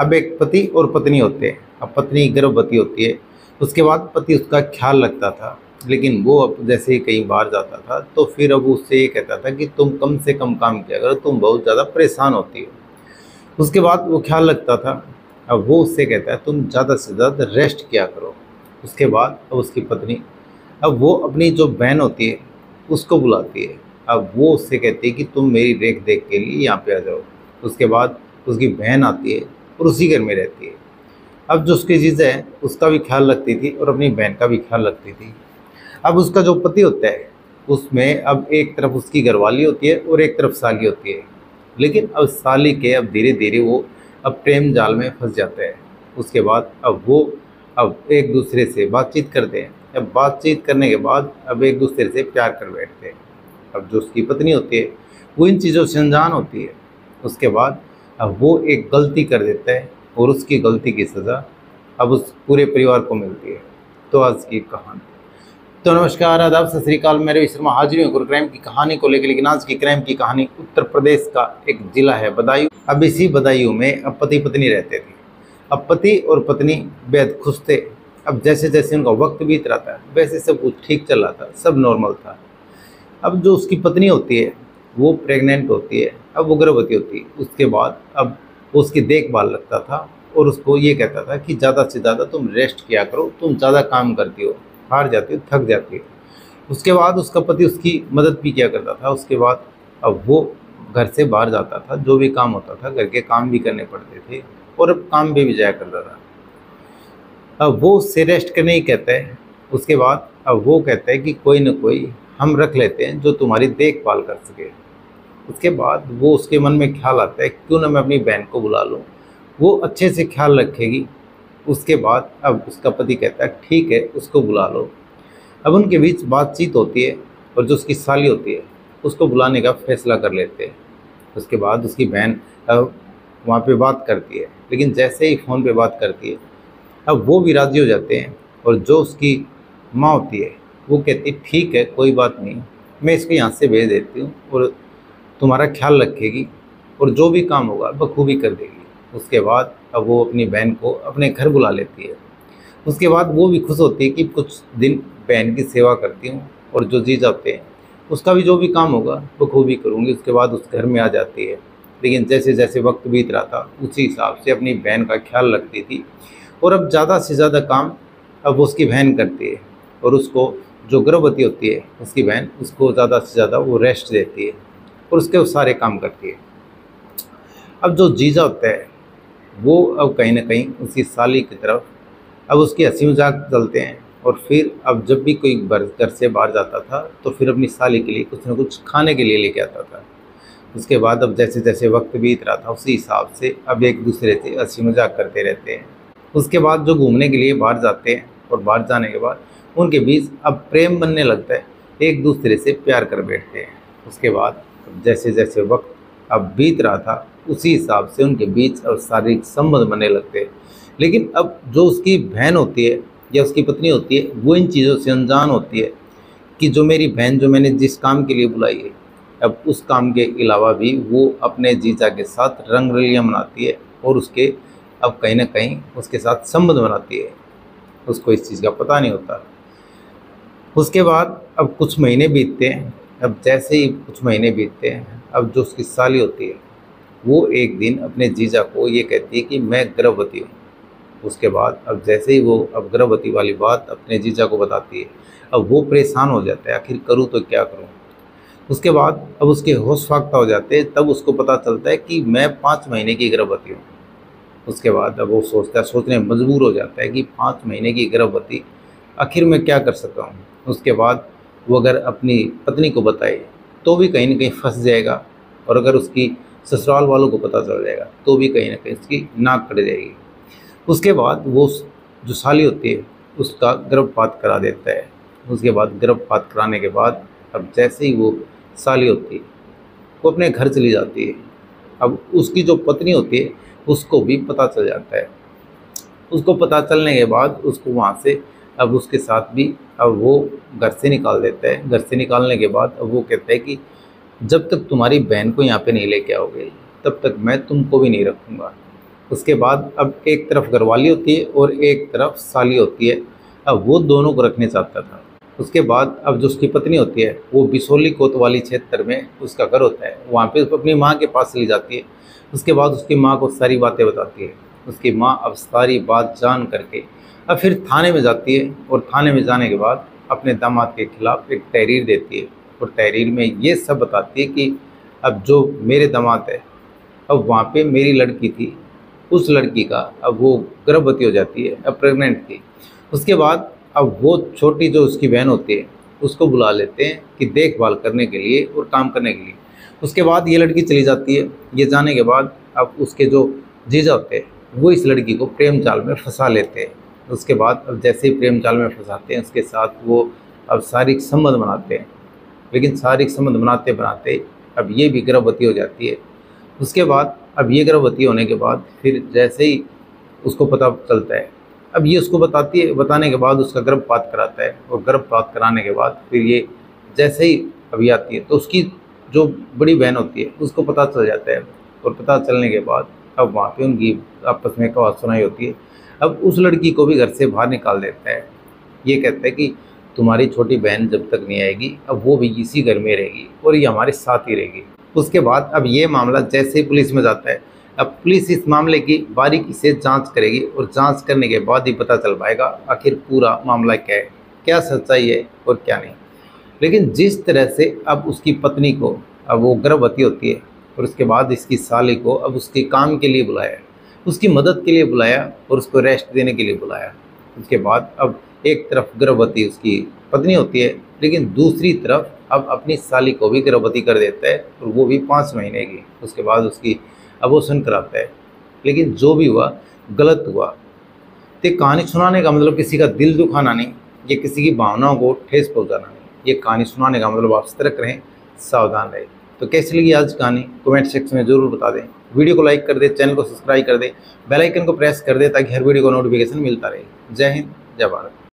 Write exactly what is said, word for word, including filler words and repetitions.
अब एक पति और पत्नी होते हैं। अब पत्नी गर्भवती होती है, उसके बाद पति उसका ख्याल रखता था, लेकिन वो अब जैसे ही कहीं बाहर जाता था तो फिर अब उससे ये कहता था कि तुम कम से कम काम किया करो, तुम बहुत ज़्यादा परेशान होती हो। उसके बाद वो ख्याल रखता था, अब वो उससे कहता है तुम ज़्यादा से ज़्यादा रेस्ट किया करो। उसके बाद अब उसकी पत्नी अब वो अपनी जो बहन होती है उसको बुलाती है, अब वो उससे कहती है कि तुम मेरी देख देख के लिए यहाँ पे आ जाओ। उसके बाद उसकी बहन आती है और उसी घर में रहती है। अब जो उसकी जीजा है उसका भी ख्याल रखती थी और अपनी बहन का भी ख्याल रखती थी। अब उसका जो पति होता है उसमें अब एक तरफ उसकी घरवाली होती है और एक तरफ साली होती है, लेकिन अब साली के अब धीरे धीरे वो अब प्रेम जाल में फंस जाता है। उसके बाद अब वो अब एक दूसरे से बातचीत करते हैं। अब बातचीत करने के बाद अब एक दूसरे से प्यार कर बैठते हैं। अब जो उसकी पत्नी होती है वो इन चीज़ों से अनजान होती है। उसके बाद अब वो एक गलती कर देता है और उसकी गलती की सज़ा अब उस पूरे परिवार को मिलती है। तो आज की कहानी, तो नमस्कार, आदाब, सत श्री अकाल। मैं रवि शर्मा हाजिर हूँ क्राइम की कहानी को लेकर। लेकिन आज की क्राइम की कहानी उत्तर प्रदेश का एक ज़िला है बदायूं। अब इसी बदायूं में अब पति पत्नी रहते थे। अब पति और पत्नी बेहद खुश थे। अब जैसे जैसे उनका वक्त बीत रहा था वैसे सब कुछ ठीक चल रहा था, सब नॉर्मल था। अब जो उसकी पत्नी होती है वो प्रेग्नेंट होती है, अब वो गर्भवती होती है। उसके बाद अब उसकी देखभाल रखता था और उसको ये कहता था कि ज़्यादा से ज़्यादा तुम रेस्ट किया करो, तुम ज़्यादा काम करती हो, हार जाती हो, थक जाती हो। उसके बाद उसका पति उसकी मदद भी किया करता था। उसके बाद अब वो घर से बाहर जाता था, जो भी काम होता था घर के काम भी करने पड़ते थे और अब काम भी भी जाया करता था। अब वो उससे रेस्ट करने ही कहता है। उसके बाद अब वो कहता है कि कोई ना कोई हम रख लेते हैं जो तुम्हारी देखभाल कर सके। उसके बाद वो उसके मन में ख्याल आता है क्यों ना मैं अपनी बहन को बुला लूँ, वो अच्छे से ख्याल रखेगी। उसके बाद अब उसका पति कहता है ठीक है, उसको बुला लो। अब उनके बीच बातचीत होती है और जो उसकी साली होती है उसको बुलाने का फैसला कर लेते हैं। उसके बाद उसकी बहन अब वहाँ पे बात करती है, लेकिन जैसे ही फ़ोन पे बात करती है अब वो भी राज़ी हो जाते हैं। और जो उसकी माँ होती है वो कहती है ठीक है, कोई बात नहीं, मैं इसको यहाँ से भेज देती हूँ और तुम्हारा ख्याल रखेगी और जो भी काम होगा बखूबी कर देगी। उसके बाद अब वो अपनी बहन को अपने घर बुला लेती है। उसके बाद वो भी खुश होती है कि कुछ दिन बहन की सेवा करती हूँ और जो जीजा होते हैं उसका भी जो भी काम होगा बखूबी करूँगी। उसके बाद उस घर में आ जाती है, लेकिन जैसे जैसे वक्त बीत रहा था उसी हिसाब से अपनी बहन का ख्याल रखती थी और अब ज़्यादा से ज़्यादा काम अब उसकी बहन करती है और उसको जो गर्भवती होती है उसकी बहन उसको ज़्यादा से ज़्यादा वो रेस्ट देती है और उसके वो सारे काम करती है। अब जो जीजा होता है वो अब कहीं ना कहीं उसकी साली की तरफ अब उसकी हंसी मजाक चलते हैं। और फिर अब जब भी कोई घर से बाहर जाता था तो फिर अपनी साली के लिए कुछ ना कुछ खाने के लिए लेके आता था। उसके बाद अब जैसे जैसे वक्त बीत रहा था उसी हिसाब से अब एक दूसरे से हंसी मजाक करते रहते हैं। उसके बाद जो घूमने के लिए बाहर जाते हैं और बाहर जाने के बाद उनके बीच अब प्रेम बनने लगता है, एक दूसरे से प्यार कर बैठते हैं। उसके बाद जैसे जैसे वक्त अब बीत रहा था उसी हिसाब से उनके बीच और शारीरिक संबंध बनने लगते हैं। लेकिन अब जो उसकी बहन होती है या उसकी पत्नी होती है वो इन चीज़ों से अनजान होती है कि जो मेरी बहन जो मैंने जिस काम के लिए बुलाई है अब उस काम के अलावा भी वो अपने जीजा के साथ रंगरलियाँ मनाती है और उसके अब कहीं ना कहीं उसके साथ संबंध बनाती है। उसको इस चीज़ का पता नहीं होता। उसके बाद अब कुछ महीने बीतते हैं। अब जैसे ही कुछ महीने बीतते हैं अब जो उसकी साली होती है वो एक दिन अपने जीजा को ये कहती है कि मैं गर्भवती हूँ। उसके बाद अब जैसे ही वो अब गर्भवती वाली बात अपने जीजा को बताती है अब वो परेशान हो जाता है, आखिर करूँ तो क्या करूँ। उसके बाद अब उसके होश फाख्ता हो जाते हैं। तब उसको पता चलता है कि मैं पाँच महीने की गर्भवती हूँ। उसके बाद अब वो सोचता है, सोचने मजबूर हो जाता है कि पाँच महीने की गर्भवती आखिर मैं क्या कर सकता हूँ। उसके बाद वो अगर अपनी पत्नी को बताए तो भी कहीं ना कहीं फंस जाएगा और अगर उसकी ससुराल वालों को पता चल जाएगा तो भी कहीं ना कहीं उसकी नाक कट जाएगी। उसके बाद वो जो साली होती है उसका गर्भपात करा देता है। उसके बाद गर्भपात कराने के बाद अब जैसे ही वो साली होती है वो अपने घर चली जाती है। अब उसकी जो पत्नी होती है उसको भी पता चल जाता है। उसको पता चलने के बाद उसको वहाँ से अब उसके साथ भी अब वो घर से निकाल देता है। घर से निकालने के बाद अब वो कहता है कि जब तक तुम्हारी बहन को यहाँ पे नहीं लेके आओगे तब तक मैं तुमको भी नहीं रखूँगा। उसके बाद अब एक तरफ घरवाली होती है और एक तरफ साली होती है। अब वो दोनों को रखने चाहता था। उसके बाद अब जो उसकी पत्नी होती है वो बिसोली कोतवाली क्षेत्र में उसका घर होता है, वहाँ पे अपनी माँ के पास चली जाती है। उसके बाद उसकी माँ को सारी बातें बताती है। उसकी माँ अब सारी बात जान करके अब फिर थाने में जाती है और थाने में जाने के बाद अपने दामाद के खिलाफ एक तहरीर देती है और तहरीर में ये सब बताती है कि अब जो मेरे दामाद है, अब वहाँ पे मेरी लड़की थी, उस लड़की का अब वो गर्भवती हो जाती है, अब प्रेग्नेंट थी। उसके बाद अब वो छोटी जो उसकी बहन होती है उसको बुला लेते हैं कि देखभाल करने के लिए और काम करने के लिए। उसके बाद ये लड़की चली जाती है। ये जाने के बाद अब उसके जो जीजा होते हैं वो इस लड़की को प्रेम जाल में फंसा लेते हैं। उसके बाद अब जैसे ही प्रेम जाल में फंसाते हैं उसके साथ वो अब शारीरिक संबंध बनाते हैं, लेकिन शारीरिक संबंध बनाते बनाते अब ये भी गर्भवती हो जाती है। उसके बाद अब ये गर्भवती होने के बाद फिर जैसे ही उसको पता चलता है, अब ये उसको बताती है, बताने के बाद उसका गर्भपात कराता है और गर्भपात कराने के बाद फिर ये जैसे ही अभी आती है तो उसकी जो बड़ी बहन होती है उसको पता चल जाता है और पता चलने के बाद अब वहाँ पे उनकी आपस में आवाज सुनाई होती है। अब उस लड़की को भी घर से बाहर निकाल देता है। ये कहता है कि तुम्हारी छोटी बहन जब तक नहीं आएगी अब वो भी इसी घर में रहेगी और ये हमारे साथ ही रहेगी। उसके बाद अब ये मामला जैसे ही पुलिस में जाता है, अब पुलिस इस मामले की बारीकी से जांच करेगी और जांच करने के बाद ही पता चल पाएगा आखिर पूरा मामला क्या है, क्या सच्चाई है और क्या नहीं। लेकिन जिस तरह से अब उसकी पत्नी को, अब वो गर्भवती होती है और उसके बाद इसकी साली को अब उसके काम के लिए बुलाया, उसकी मदद के लिए बुलाया और उसको रेस्ट देने के लिए बुलाया। उसके बाद अब एक तरफ गर्भवती उसकी पत्नी होती है, लेकिन दूसरी तरफ अब अपनी साली को भी गर्भवती कर देता है और वो भी पाँच महीने की। उसके बाद उसकी अबॉर्शन कराता है। लेकिन जो भी हुआ गलत हुआ। ये कहानी सुनाने का मतलब किसी का दिल दुखाना नहीं, ये किसी की भावनाओं को ठेस पहुंचाना नहीं। ये कहानी सुनाने का मतलब आप सतर्क रहें, सावधान रहें। तो कैसी लगी आज कहानी कमेंट सेक्शन में ज़रूर बता दें। वीडियो को लाइक कर दें, चैनल को सब्सक्राइब कर दें, बेल आइकन को प्रेस कर दें ताकि हर वीडियो का नोटिफिकेशन मिलता रहे। जय हिंद, जय भारत।